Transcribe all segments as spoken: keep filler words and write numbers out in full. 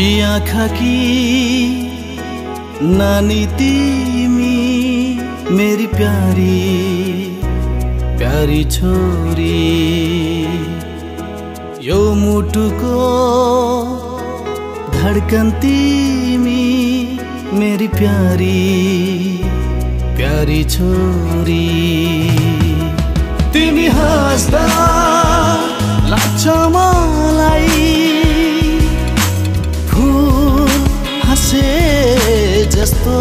जिया खाकी नानी तिमी मेरी प्यारी प्यारी छोरी, यो मुटुको धड़कन तिमी मेरी प्यारी प्यारी छोरी। तिमी हाँस्दा लाग्छ मलाई जस्तो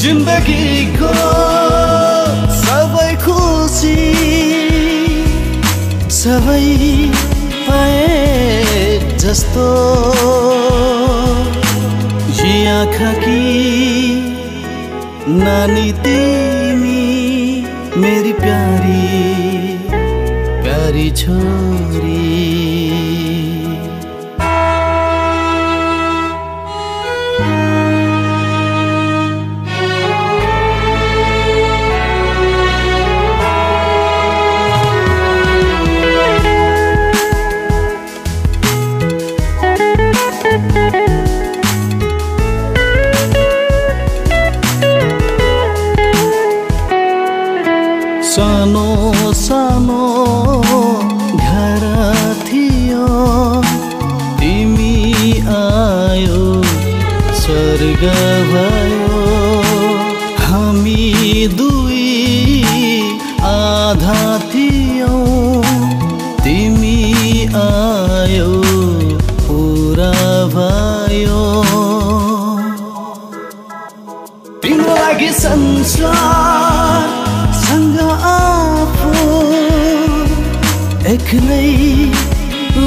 जिन्दगीको सबै खुसी सबै पाए जस्तो। यी आँखा कि नानी तिमी मेरी प्यारी प्यारी छोरी। सानो सानो घर थियो तिमी आयो स्वर्ग भयो, हामी दुई आधा थियो तिमी आयो पूरा भयो। तिम्रो लागि संसार एक्लै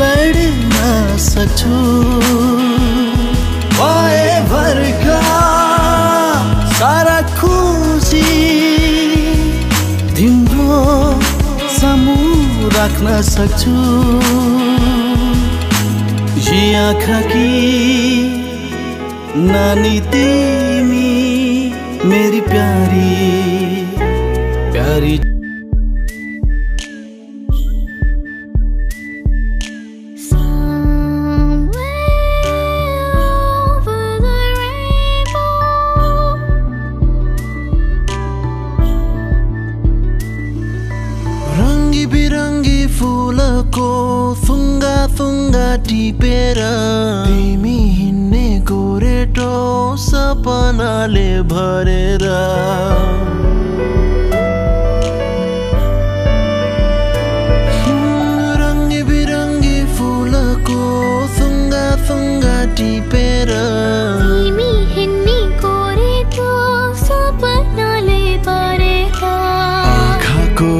लड्न सक्छु पाए भरका सारा खुसी तिम्रो सामु राख्न सक्छु। यी आँखा कि नानी तिमी मेरी प्यारी प्यारी। बिरंगी फूल को सुंगा सुंगा टिपेर तिमी हिन्ने गोरेटो सपनाले भरेर, रंगी बिरंगी फूल को सुंगा सुंगा टिपेर तिमी हिन्ने गोरेटो सपनाले भरेर। आँखा को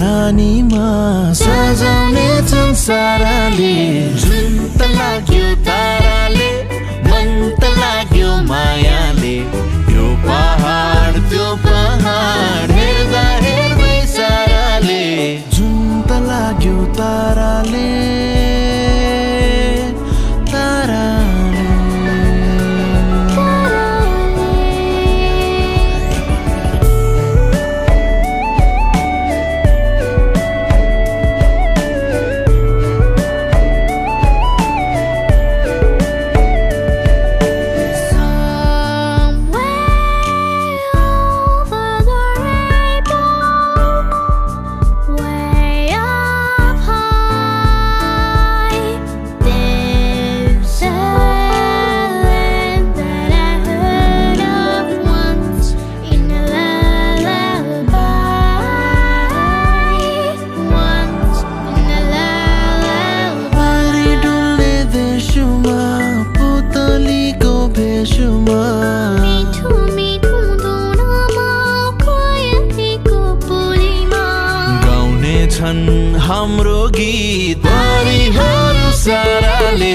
नानीमा सजाउने संसारले जुन त लाग्यो ताराले मन त लाग्यो मायाले, यो पहाड त्यो पहाड हेर्दा हेर्दै साराले जुन त लाग्यो ताराले हाम्रो गीत हरिहरु साराले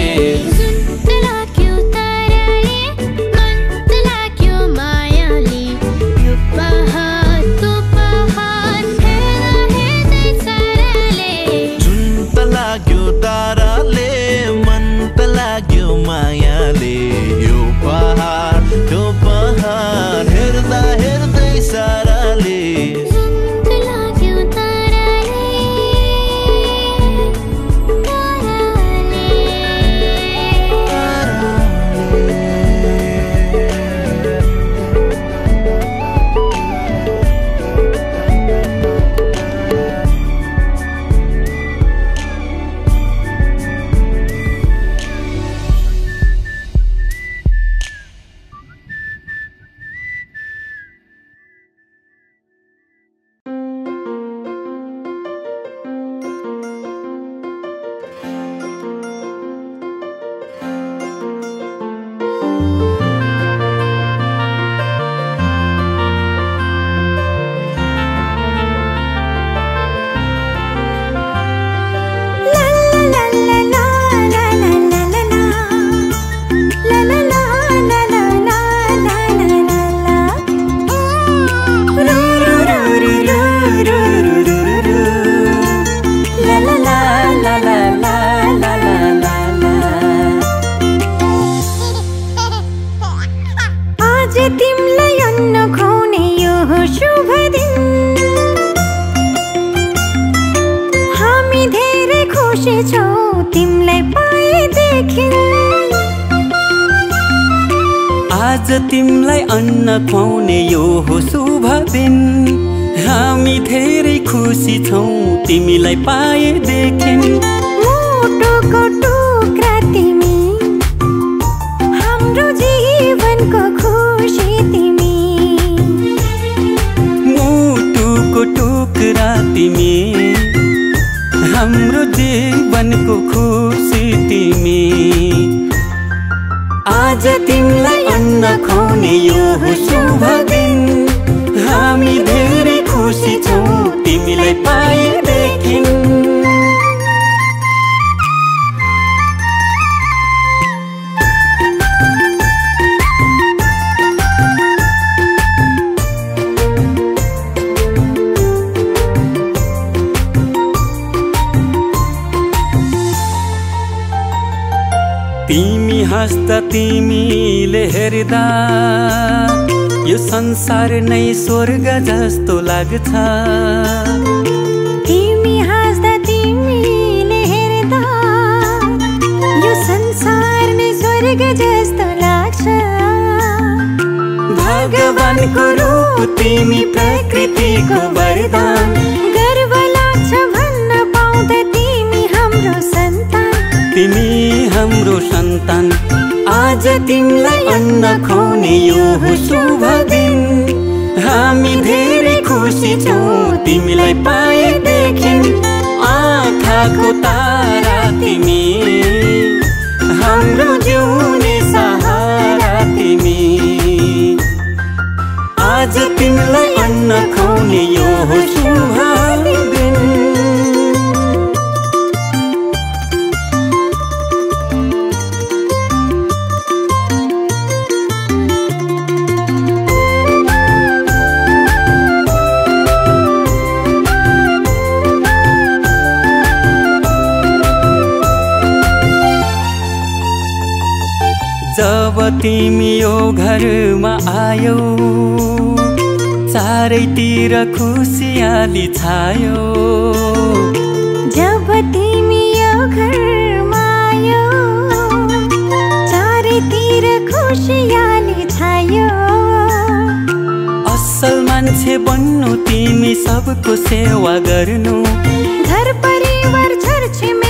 आज तिमलाई अन्न खुवाउने यो हो शुभ दिन, हामी धेरै खुसी छौं तिमीलाई पाएदेखि। मुटुको टुक्रा तिमी, हाम्रो जीवनको खुसी तिमी। मुटुको टुक्रा तिमी, हाम्रो जीवनको खुसी तिमी। आज तिमीलाई अन्न खुवाउने यो हो शुभ दिन, हामी धेरै खुसी छौं तिमीलाई पाएदेखि। तिमी हाँस्दा तिमीले हेर्दा यो संसार नै स्वर्ग जस्तो लाग्छ। तिमी हाँस्दा तिमीले हेर्दा यो संसार नै स्वर्ग जस्तो लाग्छ। भगवानको रूप तिमी, प्रकृतिको वरदान। गर्व लाग्छ भन्न पाउँदा तिमी हाम्रो सन्तान। तिमी हाम्रो सन्तान। आज तिमीलाई अन्न खुवाउने यो हो शुभ दिन, हामी धेरै खुसी छौँ तिमीलाई पाएदेखि। आँखाको तारा तिमी, हाम्रो जिउने सहारा तिमी। आज तिमीलाई अन्न खुवाउने यो हो शुभ दिन। जब तिमी यो घरमा आयो, चारैतिर खुसियाली छायो। जब तिमी यो घरमा आयो, चारैतिर खुसियाली छायो। असल मान्छे बन्नु, तिमी सबको सेवा गर्नु, घर परिवार छरछिमेकी